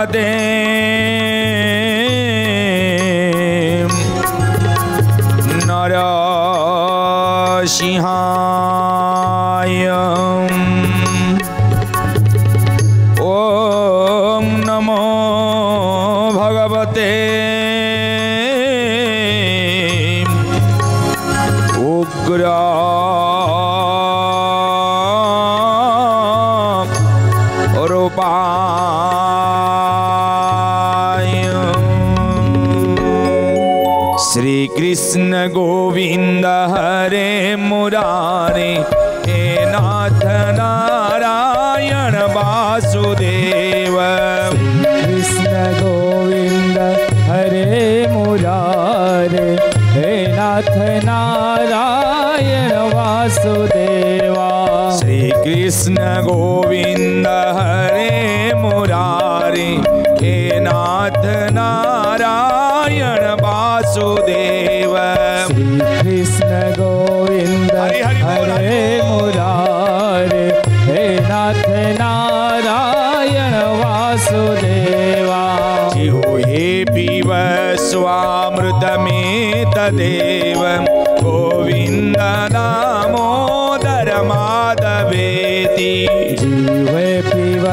पदे नरसिंहाय ओम नमो भगवते Shri Krishna Govinda Hare Murari He Nath Narayan Vasudeva Shri Krishna Govinda Hare Murari He Nath Narayan Vasudeva Shri Krishna Govinda Hare Murari He Nath Narayan Vasudev Shri Krishna Govind हरे मुरारे हे नाथ नारायण वासुदेवा जिहो हे पीव स्वामृतमेत देव गोविंद नामोदर माधवेति जिहो हे पीव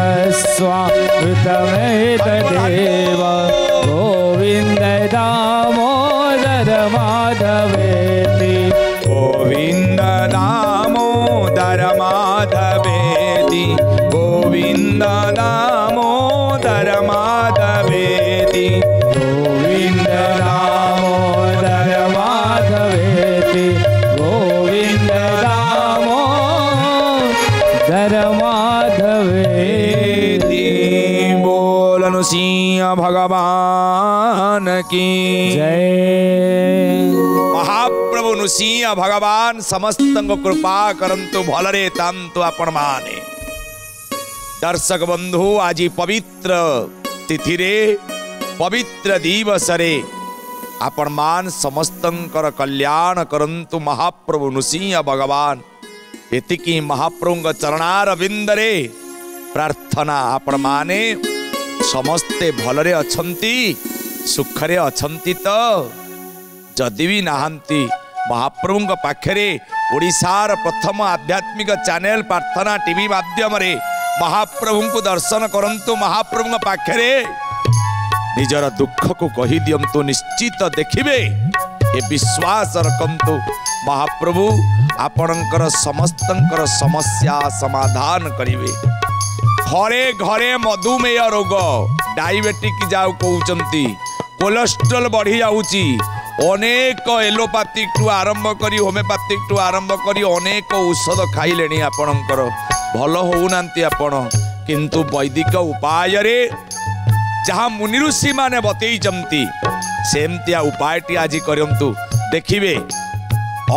स्वामृतमेत देव गोविंद दामोदर माधवेति गोविंद दामोदर माधवेति गोविंद दामोदर माधवेति गोविंद दामोदर माधवेति गोविंद दामोदर माधवेति बोल नृसिंह भगवान की जय। महाप्रभु नृसिंह भगवान समस्तंग कृपा करंतु भलरे तांतु आपण माने। दर्शक बंधु आज पवित्र तिथि रे पवित्र दिवस रे आपण मान समस्तंकर कल्याण करंतु महाप्रभु नृसिंह भगवान। एतिकी महाप्रभु चरणारविंद रे प्रार्थना आपण माने समस्ते भलरे अछंती सुखरे अछंती तो जदि भी नहांती महाप्रभु पाखे ओडिशार प्रथम आध्यात्मिक चैनल प्रार्थना टीवी माध्यम रे महाप्रभु को दर्शन करंतु। महाप्रभु पाखे निजर दुख को कही दियंतु निश्चित देखिबे ये विश्वास रखंतु महाप्रभु आपणकर समस्तंकर समस्या समाधान करिवे। घरे घरे मधुमेह रोग डायबेटिक जाऊ कहते कोलेस्ट्रोल बढ़ी जाऊँगी अनेक एलोपैथिक टू आरंभ करी होम्योपैथिक टू आरंभ करी अनेक औषध खाइले आपणकर भल होना आपण किंतु वैदिक उपाय रे जहाँ मुनि ऋषि माने बतई सेमतिया उपायटी आज करंतु देखिए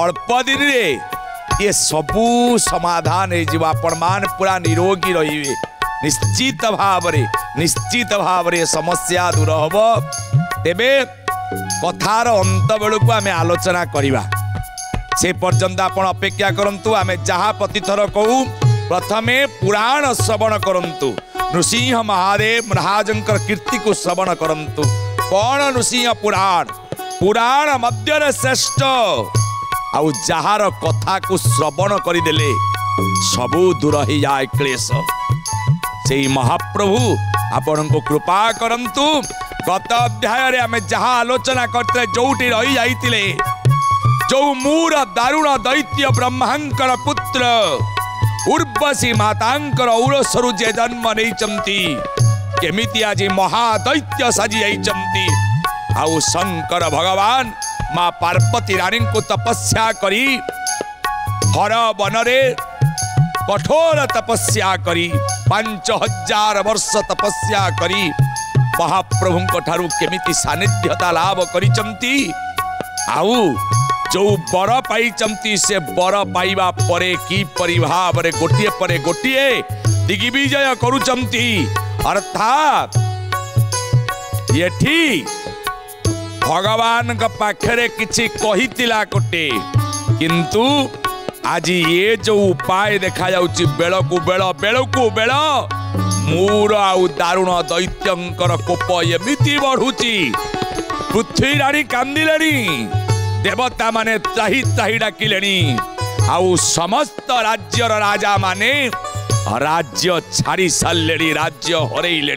अल्प दिन ये सबू समाधान हो आपण मान पूरा निरोगी रही निश्चित भाव रे समस्या दूर हम। तेबे कथार अंत बेलू आम आलोचना करवा से पर्यंत आपण अपेक्षा करंतु। आम जहाँ प्रतिथर कहूँ प्रथमे पुराण श्रवण करंतु नृसिंह महादेव महाराजंकर कीर्ति को श्रवण करंतु। कौन नृसिंह पुराण पुराण मध्य श्रेष्ठ आउ जहार कथा को श्रवण करदेले सबू दूर ही जाए क्लेश। से महाप्रभु आपण को कृपा करंतु। गत अध्याय आम जहाँ आलोचना करते जोटी रही जाइतिले जो मूर दारुण दैत्य ब्रह्मांकर पुत्र उर्वशी मातांकर औरसरु जे जन्म नहीं केमिति आज महादैत्य साजी आई आउ शंकर भगवान माँ पार्वती रानी को तपस्या करी हर बनरे कठोर तपस्या करी 5000 वर्ष तपस्या करी महाप्रभु ठारू केमिति सानिध्यता लाभ करिचंती आउ जो बर पाई से बर पाइबा परे की परिभाव रे गोटिए परे गोटिए दिग्विजय करुचंती। अर्थात ये भगवान का पाखरे किछि कहितिला कोटे किंतु आज ये जो उपाय देखा जाउची बेलकू बेल मोर आउ दारुण दैत्यंकर कोप एमती बढ़ुची। पृथ्वी राणी कांदिले, देवता माने चाही चाही डाकिले, आउ समस्त राज्यर राजा माने राज्य छाड़ी सारे, राज्य हरइले,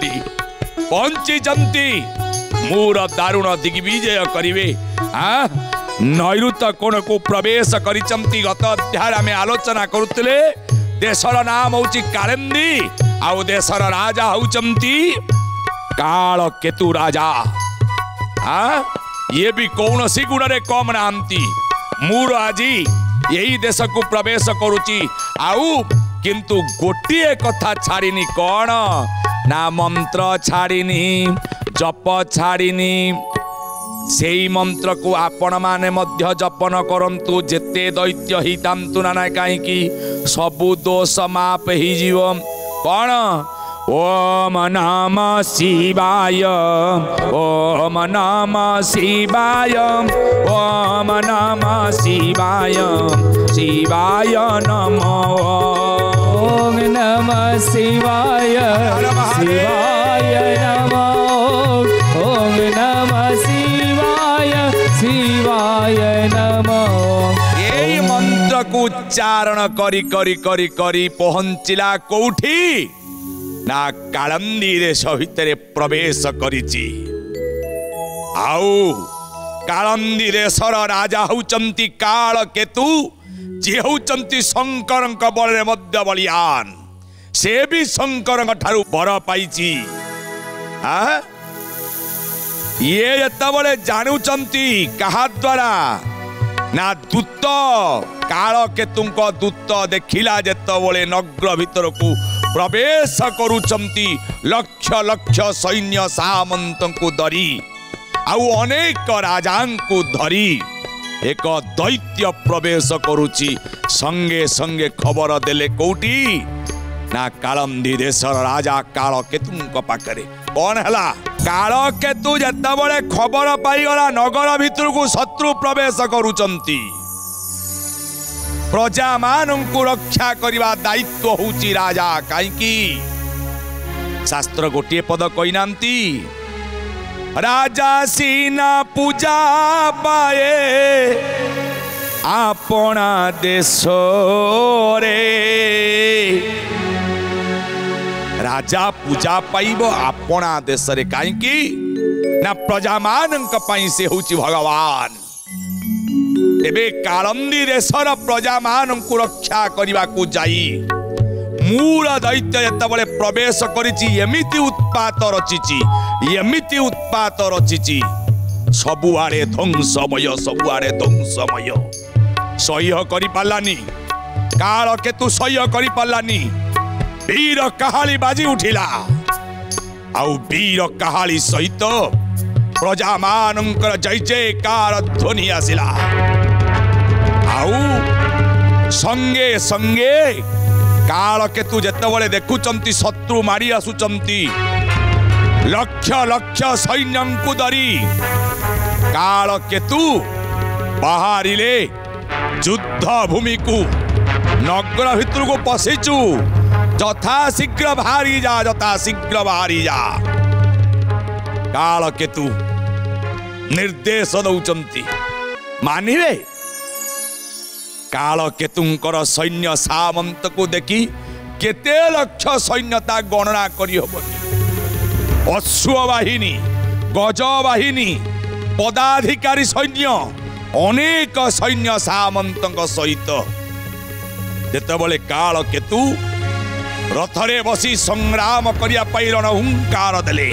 बंची जंती मोर दारुण दिग्विजय करिवे। नैऋत्य कोण को प्रवेश करिचंती। गत अध्याय में आलोचना करुतले देशर नाम होची कालेंदी, आउ देशर राजा होचंती काल केतु राजा। ये भी कौन सी गुण रे कम नामती। मूर आजी यही देश को प्रवेश करुची, आउ किंतु गोटे कथा छाड़ीनी, कौन ना मंत्र छाड़ीनी, जप छाड़ीनी। सेई मंत्र को आपण माने मध्य जपन करंतु, जेते दैत्य ही तांतु नाना काईकी सबु दोष माप ही जीव। कौन? ओम नमः शिवाय, ओम नमः शिवाय, ओम नमः शिवाय, शिवाय नमो, ओम नमः शिवाय, शिवाय नमो, ओम नमः शिवाय नमो। ये मंत्र को उच्चारण करी करी करी करी पहुंचिला कोठी ना कालंदी देश भितरे प्रवेश करिची। आउ कालंदी देशर राजा होचंती काल केतु, जे होचंती शंकरंक बलरे मध्य बलियान। से भी शंकरंक ठारू बर पाइची। ये बड़े जानूचंती कहा द्वारा ना दूत काल केतु दूत देखिला बड़े नगर भीतर को प्रवेश करुचंती लक्ष लक्ष सैन्य सामंत को धरी, आउ अनेक राजा को धरी एक दैत्य प्रवेश करुची। संगे संगे खबर देले कोटी ना कालंदी देशर राजा काल केतु पाखरे। कौन है काल केतु? जत बड़े खबर पाईगला नगर भीतर को शत्रु प्रवेश करुचंती। प्रजा मानू रक्षा करने दायित्व होची राजा। कहीं शास्त्र गोटे पद कही नांती, राजा सीना पूजा पाए आपना देश रे। राजा पूजा पाइबो आपना देश रे, काईकी ना प्रजा मानंक पई से होची भगवान। तेबे कालंदी देशर प्रजा मानंकु रक्षा करिवा को जाई मूल दैत्य जत बड़े प्रवेश करिची। एमिति उत्पात रचिची सबुआरे ध्वंसमय, सबुआरे ध्वंसमय। सह्य करि पालानी काल केतु, सह्य करि पालानी। वीर कहाली बाजी उठिला, आउ वीर कहाली सहित प्रजा मानंकर जय जयकार ध्वनि आसिला। आउ संगे संगे काल केतु जत बड़े देखुचंती शत्रु मारी आसुचंती लक्ष लक्ष सैन्य को धरी काल केतु बाहरिले युद्ध भूमि को। नगर भितर को पशिचु, जथा शीघ्र बाहरी जा। काल केतु निर्देश दौचंती, मानिवे? काल केतुंकर सैन्य सामंत को देखी केते लक्ष सैन्यता गणना करी होबनी। अश्ववाहिनी, गजवाहिनी, पदाधिकारी सैन्य अनेक सैन्य सामंतक सहित जेतेबेले काल केतु रथरे बसी संग्राम करिया पैरण हुंकार देले।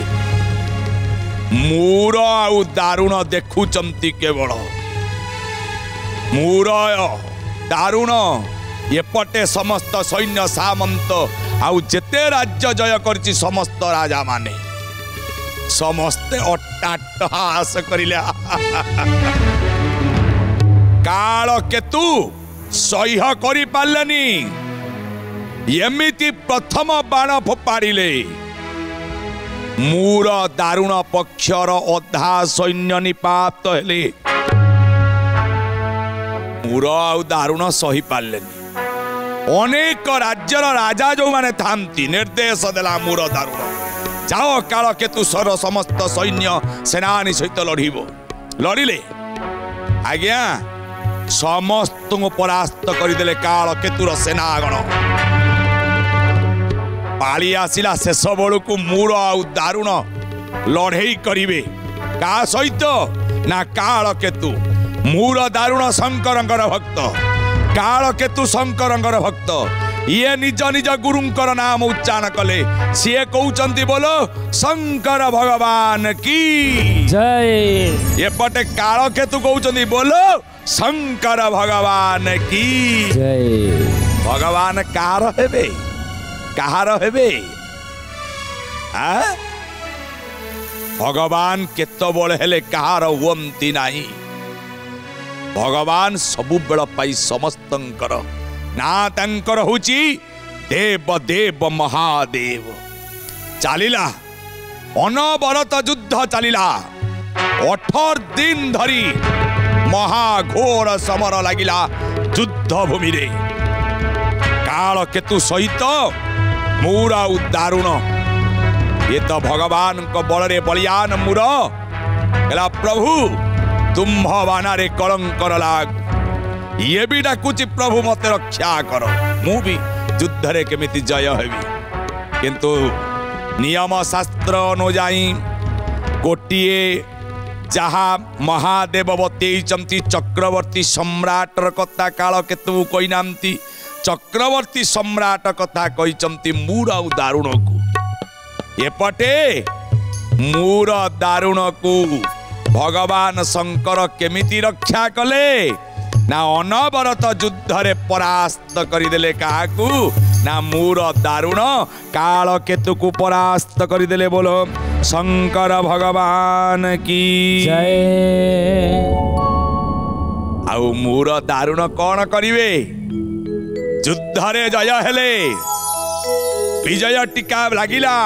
मूर आउ दारुण देखुचंती केवल, मूर दारुण एपटे समस्त सैन्य सामंत आउ जेते राज्य जय करची समस्त राजा माने समस्ते अट्टाहास करिले। काल केतु सह्य करि पालेनी, एमिति प्रथम बाण फोपाड़े। मूर दारुण पक्षर अधा सैन्य निपात हेले। पूर दारुण सही पारे अनेक राज्यर राजा जो माने थामती निर्देश देला मूर दारुण जाओ काल केतुसर समस्त सैन्य सेनानी सहित लड़ब लड़िले आज्ञा समस्त परास्त करदे काल केतुर सेनागण पाली आसिला शेष बल को मूर आउ दारुण लड़े करे का सहित ना काल केतु मूर दारुण शंकर भक्त काल केतु शंकर भक्त ये निज निज गुरु नाम उच्चारण कले सी कहते बोल शंकर भगवान की जय। एपटे काल केतु कहते बोल शंकर भगवान की जय। भगवान कार हेबे कहार हेबे भगवान केत बल हेले कहार हुंती नाही भगवान सबु बेल पाई समस्तंकर ना तंकर होची देव देव महादेव। चलिला अनवरत युद्ध चलिला 18 दिन धरी महाघोर समर लागिला युद्ध भूमि रे काल केतु सहित मूर आउ दारुण ये तो भगवान को बलरे बलियान मूर कहला प्रभु तुम्भ बानारे कलंक लाग ये भी डाकुची प्रभु मत रक्षा कर मु भी युद्ध रे केमिति जय हेबी किंतु नियम शास्त्र अनुजाई गोटिए जहा महादेव बतई चक्रवर्ती सम्राट कथा काल केतु कोई नामती चक्रवर्ती सम्राट कथा कहते मूर आउ दारुण को एपटे मूर दारुण को भगवान शंकर केमिति रक्षा कले ना अनवरत युद्ध रे परास्त करदे क्या ना मूर दारुण काल केतु को परास्त करदे बोलो शंकर भगवान की जय। आउ मूर दारुण कौन करिवे युद्धरे जय हेले विजय टीका लागिला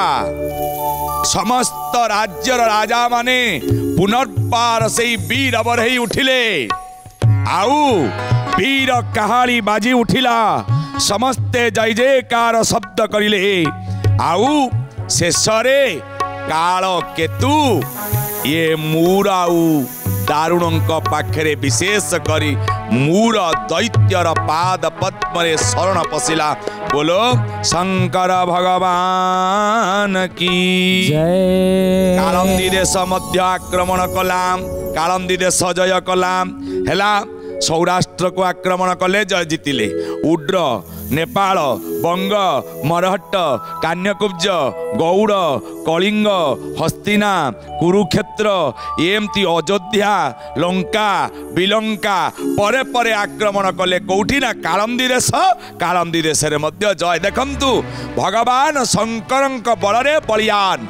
समस्त राज्यर राजा माने पुनर्वार सेई वीर बरही उठिले आउ वीर कहाली बाजी उठिला समस्ते जय जयकार शब्द करिले आउ शेषरे काल केतु ये मूर आउ दारुण पाखे विशेष करी मूर दैत्यर पाद पद्मरे शरण पशिला बोलो शंकर भगवान की जय। कालंदी देश मध्य आक्रमण कलाम कालंदी देश जय कलाम हेला सौराष्ट्र को आक्रमण कले जय जीतिले उड्र नेपाल बंग मरहट्ट कान्यकुब्ज गौड़ कलिंग हस्तिना कुरुक्षेत्र एमती अयोध्या लंका विलंका परे परे आक्रमण कले कौटी ना कालंदी देश जय। देखंतु भगवान शंकर बलरे बलियान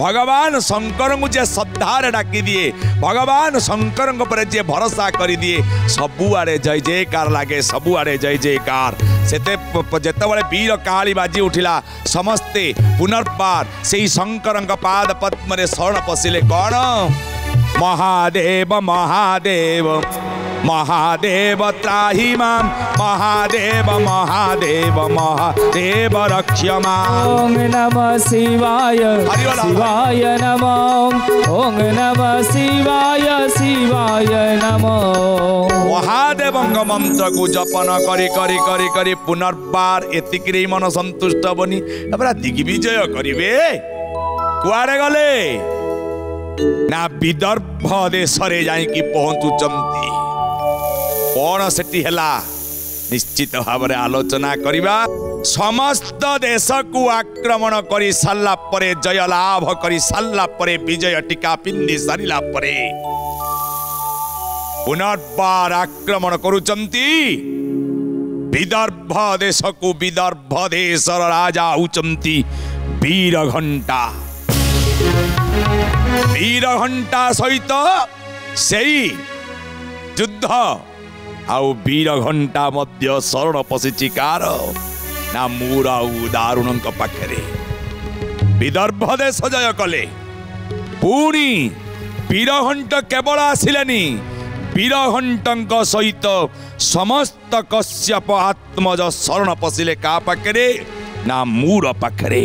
भगवान शंकर को जे श्रद्धार डाकी दिए भगवान शंकर पर जे भरोसा कर दिए सबुआड़े जय जयकार लगे सबुआड़े जय जयकार। सेते वीर काली बाजी उठिला समस्ते पुनर्वार से शंकर पाद पद्म शरण पशिले कौन महादेव महादेव महादेव त्राहि मां महादेव महादेव महादेव रक्ष्य मां ओम नमः शिवाय शिवाय नमः ओम नमः शिवाय शिवाय नमः महादेव मंत्र को जपन करी करी करी करी पुनर्वार एतिकरी मन संतुष्ट बनी अपना दिग्विजय करिवे कुआरे गले ना विदर्भ देश रे जाई की पहुंचुचंती कौन से निश्चित भाव आलोचना करिबा समस्त देश को आक्रमण कर सारा जयलाभ कर सारा विजय टीका पिंधि सारा पुनर्वार आक्रमण करुचंती विदर्भ देश को विदर्भ देश राजा होचंती वीर घंटा सहित से युद्ध आउ वीर घंटा मध्य शरण पशिची कार ना मूर आउ दारुण पाखे विदर्भ देश जय कले पुणी वीर घंट केवल आसिले वीरघंटक सहित समस्त कश्यप आत्मज शरण पशिले का पाखे ना मोर पाखे।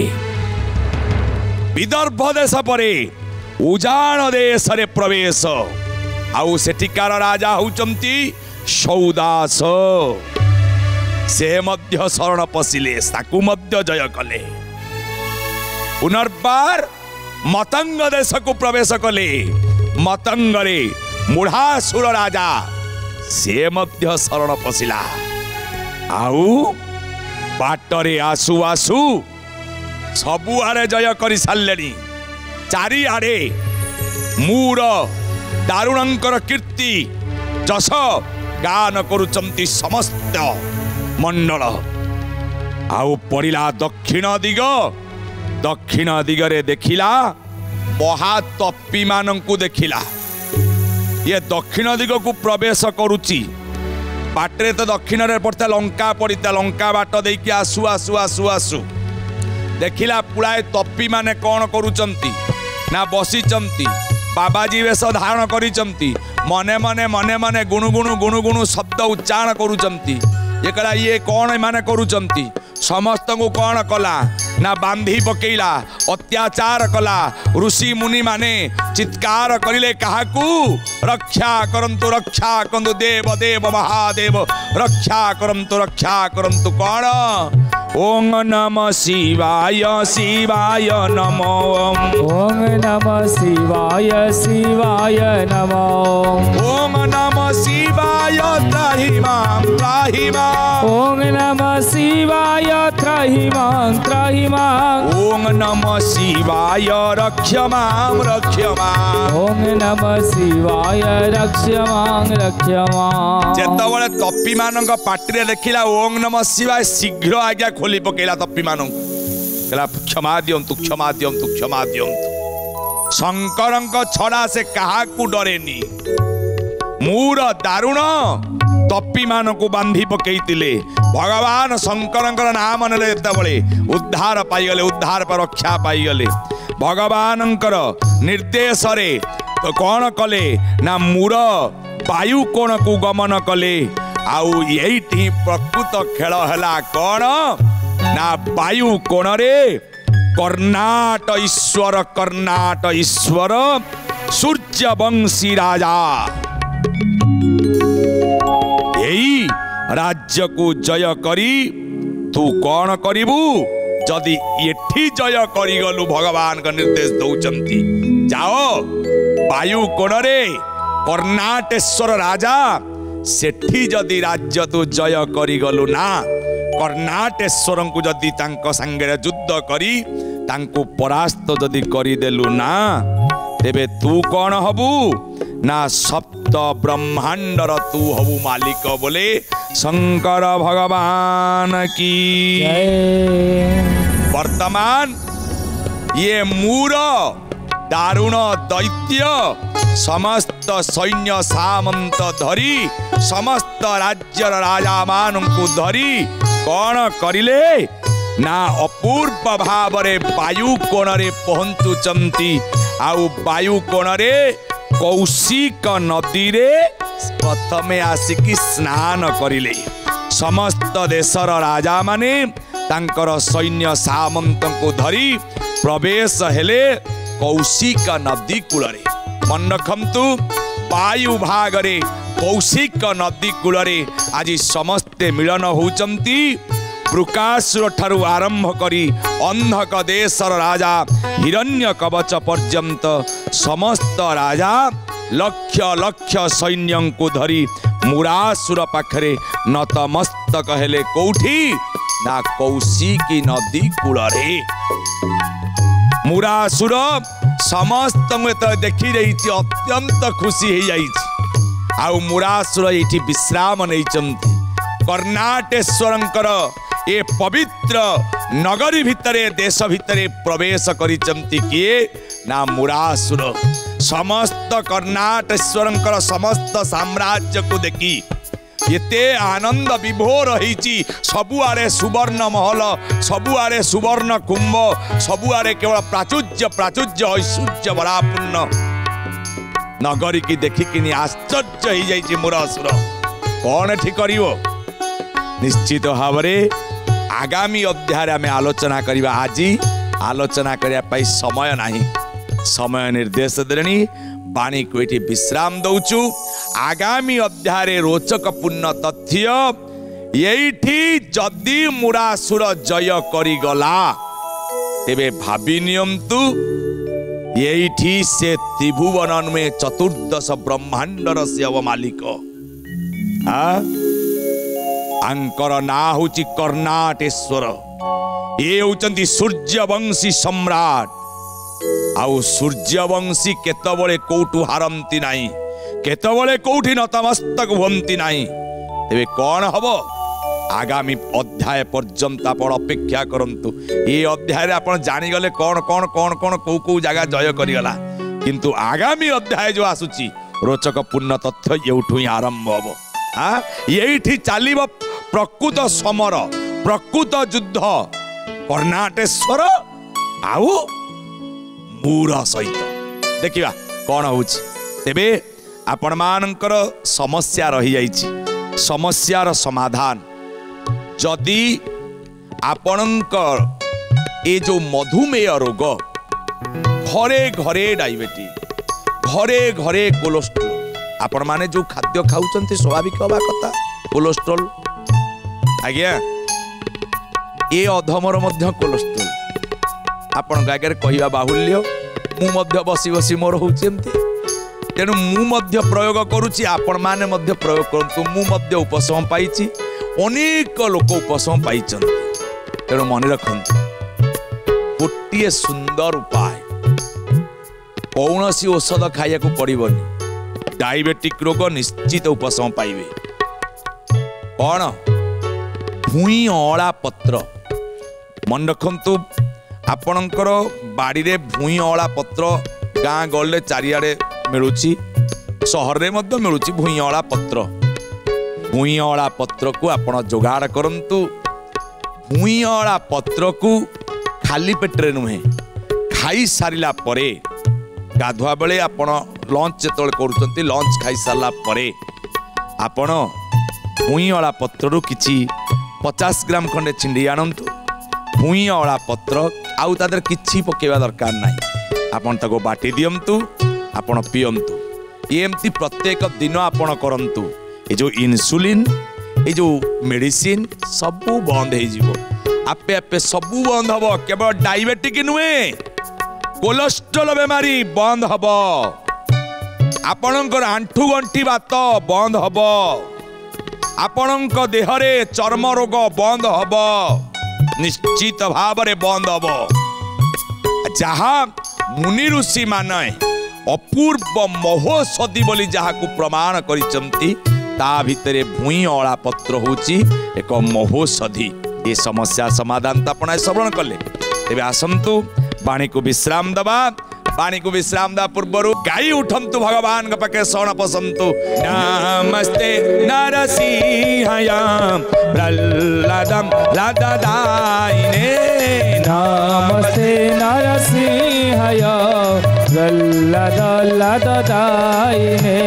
विदर्भ देश पर उजाण देश प्रवेश आउ सेठिकार राजा होचंती सौदास से मध्य शरण पशिले ताकू मध्य जय कले। पुनर्बार मतंग देश को प्रवेश कले। मतंग रे मुढ़ासुर राजा से मध्य शरण पशिला आउ बाटरे आसु आसु सबुआरे जय कर सारे चारिआडे मूर दारुणंकर कीर्ति जस गान करुचंती समस्त मंडल। आउ पड़िला दक्षिण दिग। दक्षिण दिगरे देखिला महातपी मानंकु देखिला। ये दक्षिण दिग को प्रवेश करुची बाटे तो दक्षिण रे पड़ता लंका पड़ता लंका बाट देके आसु आसु आसु आसु देखिला पुराए तपी माने कौन करुचंती ना बसीचंती बाबाजी वेश धारण करिचंती मने मने मने मने गुणु गुणु गुणु गुणु शब्द उच्चारण करुचंती। ये कला ये कौन माने करुचंती समस्त को कौन कला ना बांधी पकेला अत्याचार कला। ऋषि मुनि माने चित्कार करिले काहाकू रक्षा करंतु देव देव महादेव रक्षा करंतु कौन ओम शिवाय नमो शिवाय नमो ओम शिवाय त्राहि मां ओम नमः शिवाय रक्ष मां ओम नमः शिवाय रक्ष मां जेतबळे तपी मानक पाटिरे देखिला ओम नमः शिवाय शीघ्र आज्ञा खोली पकेला तपी मानक कहला क्षमा दियंतु क्षमा दियंतु क्षमा दियंतु। शंकरंक छड़ा से काहाकू डरेनी मूर दारुण तपी मानक बांधी पकेइतिले भगवान शंकर नाम नेले उद्धार पाईगले उद्धार पर रक्षा पाईगले। भगवान निर्देश रे तो कौन कले ना मूर वायु कोण को गमन कले। आउ यही प्रकृत खेल है कौन ना वायु कोण रे कर्णाट ईश्वर सूर्यवंशी राजा यही राज्य को जय करी तू कौन करू जदि एठी जय करू भगवान का निर्देश दौरान जाओ वायु कोण रे कर्णाटेश्वर राजा सेठी जदि राज्य तू जय करू ना कर्णाटेश्वर को जदि सांगे युद्ध करी तांको परास्त जदि करदेलु ना तेबे तू कौन हबु ना सप्त ब्रह्मांडर तू हबु मालिक बोले शंकर भगवान की। वर्तमान ये मूर दारुण दैत्य समस्त सैन्य सामंत धरी समस्त राज्यर राजा मानंकु धरी कौन करिले ना अपूर्व भाव रे वायु कोण रे पहुंचुचंती। आउ वायु कोण रे कौशिक नदी रे प्रथमे आसिकी स्नान करिले समस्त देशर राजा माने तांकर सैन्य सामंत को धरी प्रवेश हेले कौशिक नदी कूल रे। मन रखंतु वायु भाग रे कौशिक नदी कूल रे आज समस्ते मिलन होचंती। ब्रुकासुर ठारू आरंभ करी अंधक देशर राजा हिरण्य कवच पर्यंत समस्त राजा लक्ष लक्ष सैन्य को धरी मुरासुर पाखे नतमस्तक हेले कौठी ना कौशिकी नदी कूल रे। मुरासुर समस्त देखी रही अत्यंत खुशी हो जाइए आउ मुरासुर ये विश्राम नहीं कर्णाटेश्वर ये पवित्र नगरी भितरे देश भितरे प्रवेश करिचंती किए ना मुरासुर। समस्त कर्णाटेश्वर समस्त साम्राज्य को देखी एते आनंद विभोर होईची सबुआरे सुवर्ण महल सबुआरे सुवर्ण कुंभ सबुआरे केवल प्राचुर्य प्राचुर्य ऐश्वर्य बरापूर्ण नगरी की देखिकिनी आश्चर्य हो जाइए मोर असुर कौन ठीक कर निश्चित भाव में आगामी अध्याय आम आलोचना करवा। आज आलोचना करने समय ना समय निर्देश दे बाणी को ये विश्राम दौचु आगामी अध्याय रोचकपूर्ण तथ्य ये जदि मुरासुर जय करीगला तेरे भावी नियंतु ये से त्रिभुवन नुहे चतुर्दश ब्रह्मांडर शव मालिक आंकर ना हूँ कर्णाटेश्वर ये हूँ सूर्यवंशी सम्राट आउ सूर्यवंशी केतबले कोठु हारंती नाही केतबले कोठी नतमस्तक होंती नाही तेबे कौन हब आगामी अध्याय पर्यंत आप अपेक्षा करंतु। ये अध्याय आप जानीगले कौन कौन कौन कौन कौ कौ जगह जय करीगला किंतु आगामी अध्याय जो आसुची रोचक पूर्ण तथ्य येठु ही आरंभ हब। हाँ ये चलो प्रकृत समर प्रकृत युद्ध कर्णाटेश्वर आउ पूरा सहित देखा कौन हो तेबे आपण मानकर समस्या रही जाइए समस्यार समाधान जदि आपणकर ए जो मधुमेह रोग घरे घरे डायबिटीज घरे घरे कोलेस्ट्रोल आपण माने जो खाद्य खाऊँ स्वाभाविक हवा कथा कोलेस्ट्रोल आज्ञा ये अधमर मध्य कोलेस्ट्रोल आपण आगे कहवा बाहुल्य मुझे बसी बसी मोर हूँ तेणु मुझे प्रयोग करुँची आपण मैंने प्रयोग करूँ मुझे उपशम पाई अनेक लोक उपशम पाई तेणु मन रखु गोटे सुंदर उपाय कौन सी औषध खाइया पड़बनी डायबेटिक रोग निश्चित उपशम पाइबे कौन भूई अँला पत्र मन रखु आपणकर बाड़ी रे भूई अँला पत्र गाँ गले चारिड़े मिलूची सहर रे मध्य मिलूची भूई अँला पत्र को आपण जोगाड़ करंतु। भूई अँला पत्र को खाली पेटरे नुहे खाई सारिला परे गाधुआ बेले आपण लंच जेतल करूचंती लंच खाई सारला परे आपण भूई अँला पत्रु किछि 50 ग्राम खंडे छिंडी आनंतु। भूई अँला पत्र आउ तादर किसी पकेवा दरकार नहीं आपन ताको बाटी दियंतु आपन पियंतु एमती प्रत्येक दिन आपन करंतु ए जो इनसुलिन ए जो मेडिसिन सब बंद हो आपे आपे सब बंद हबो केवल डायबिटिक नुहे कोलेस्ट्रोल बेमारी बंद हबो आपणकर आंठू गंठी बात बंद हबो आपणक देहरे चर्म रोग बंद हबो निश्चित भाव में बंद हम जहाँ मुनि ऋषि मान अपूर्व महोषधि बोली जहां प्रमाण कर भूई अँला पत्र हूँ एक महोषधि ये समस्या समाधान तो अपना श्रवण कले तेज आसतु बाणी को विश्राम दबा। बाणी को विश्राम दा पूर्वर गाई उठंतु भगवान के पाखे शरण पसंतु। नमस्ते नरसिंहायां प्रह्लादं लददायिने नमस्ते नरसिंहायां प्रह्लादं लददायिने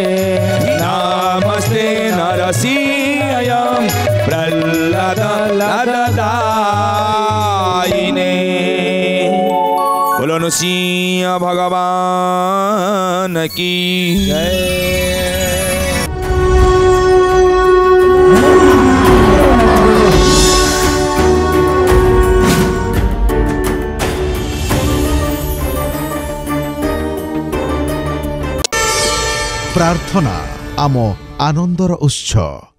नमस्ते नरसिंहायां प्रह्लादं लददायिने बोलो नृसिंह भगवान की जय। प्रार्थना आम आनंदर उत्स।